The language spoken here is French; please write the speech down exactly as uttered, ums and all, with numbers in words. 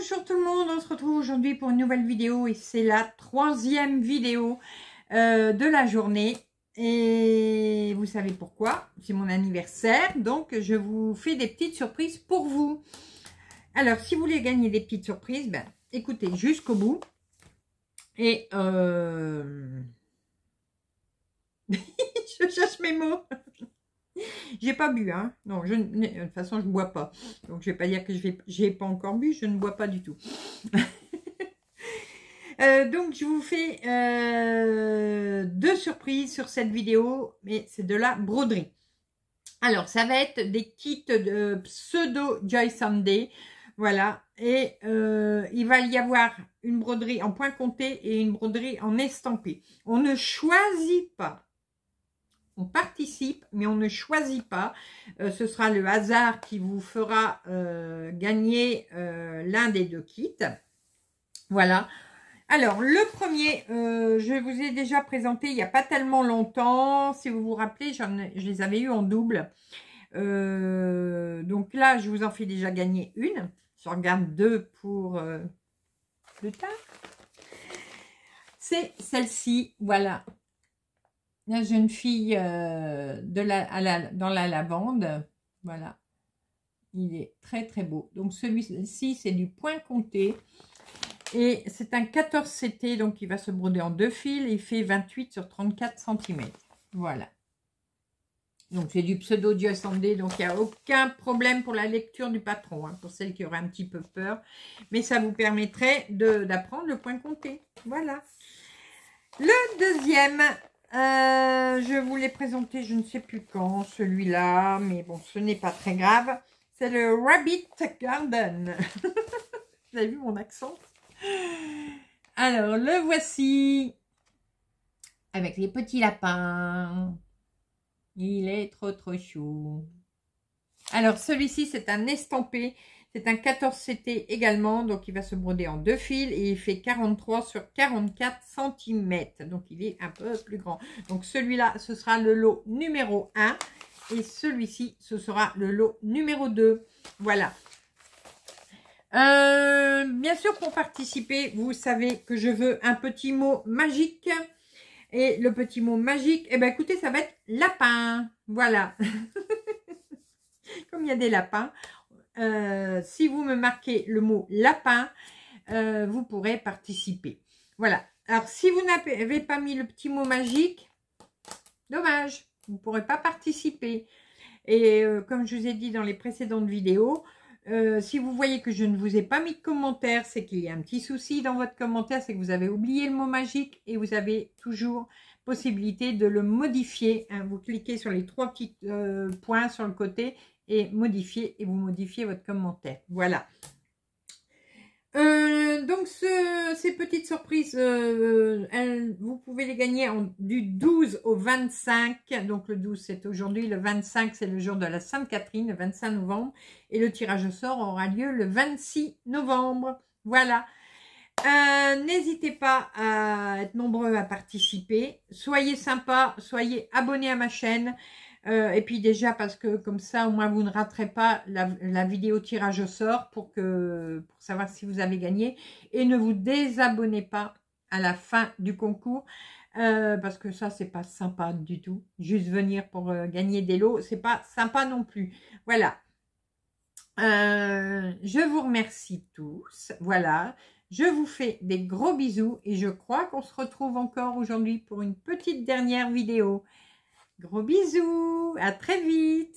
Bonjour tout le monde, on se retrouve aujourd'hui pour une nouvelle vidéo et c'est la troisième vidéo euh, de la journée. Et vous savez pourquoi, c'est mon anniversaire, donc je vous fais des petites surprises pour vous. Alors si vous voulez gagner des petites surprises, ben, écoutez jusqu'au bout. Et euh... je cherche mes mots. J'ai pas bu, hein. Non, je, de toute façon, je ne bois pas. Donc, je ne vais pas dire que je n'ai pas encore bu. Je ne bois pas du tout. euh, donc, je vous fais euh, deux surprises sur cette vidéo. Mais c'est de la broderie. Alors, ça va être des kits de pseudo Joy Sunday. Voilà. Et euh, il va y avoir une broderie en point compté et une broderie en estampé. On ne choisit pas. On participe, mais on ne choisit pas. Euh, ce sera le hasard qui vous fera euh, gagner euh, l'un des deux kits. Voilà. Alors, le premier, euh, je vous ai déjà présenté il n'y a pas tellement longtemps. Si vous vous rappelez, j'en ai, je les avais eu en double. Euh, donc là, je vous en fais déjà gagner une. J'en garde deux pour euh, plus tard. C'est celle-ci, voilà. La jeune fille euh, de la, à la, dans la lavande. Voilà. Il est très, très beau. Donc, celui-ci, c'est du point compté. Et c'est un quatorze C T. Donc, il va se broder en deux fils. Il fait vingt-huit sur trente-quatre centimètres. Voilà. Donc, c'est du pseudo Dieu Sunday. Donc, il n'y a aucun problème pour la lecture du patron. Hein, pour celles qui auraient un petit peu peur. Mais ça vous permettrait d'apprendre le point compté. Voilà. Le deuxième... Euh, je vous l'ai présenté, je ne sais plus quand, celui-là, mais bon, ce n'est pas très grave. C'est le Rabbit Garden. Vous avez vu mon accent? Alors, le voici avec les petits lapins. Il est trop, trop chou. Alors, celui-ci, c'est un estampé. C'est un quatorze C T également, donc il va se broder en deux fils et il fait quarante-trois sur quarante-quatre centimètres. Donc, il est un peu plus grand. Donc, celui-là, ce sera le lot numéro un et celui-ci, ce sera le lot numéro deux. Voilà. Euh, bien sûr, pour participer, vous savez que je veux un petit mot magique. Et le petit mot magique, eh bien, écoutez, ça va être lapin. Voilà. Comme il y a des lapins. Euh, si vous me marquez le mot lapin, euh, vous pourrez participer. Voilà. Alors, si vous n'avez pas mis le petit mot magique, dommage, vous ne pourrez pas participer. Et euh, comme je vous ai dit dans les précédentes vidéos, euh, si vous voyez que je ne vous ai pas mis de commentaire, c'est qu'il y a un petit souci dans votre commentaire, c'est que vous avez oublié le mot magique et vous avez toujours possibilité de le modifier. Hein. Vous cliquez sur les trois petits euh, points sur le côté et modifier, et vous modifiez votre commentaire. Voilà. Euh, donc, ce, ces petites surprises, euh, elles, vous pouvez les gagner en, du douze au vingt-cinq. Donc, le douze, c'est aujourd'hui. Le vingt-cinq, c'est le jour de la Sainte-Catherine, le vingt-cinq novembre. Et le tirage au sort aura lieu le vingt-six novembre. Voilà. Euh, n'hésitez pas à être nombreux à participer. Soyez sympas, soyez abonnés à ma chaîne. Euh, et puis déjà parce que comme ça au moins vous ne raterez pas la, la vidéo tirage au sort pour, que, pour savoir si vous avez gagné, et ne vous désabonnez pas à la fin du concours euh, parce que ça c'est pas sympa du tout, juste venir pour euh, gagner des lots, c'est pas sympa non plus. Voilà, euh, je vous remercie tous, voilà, je vous fais des gros bisous et je crois qu'on se retrouve encore aujourd'hui pour une petite dernière vidéo. Gros bisous, à très vite.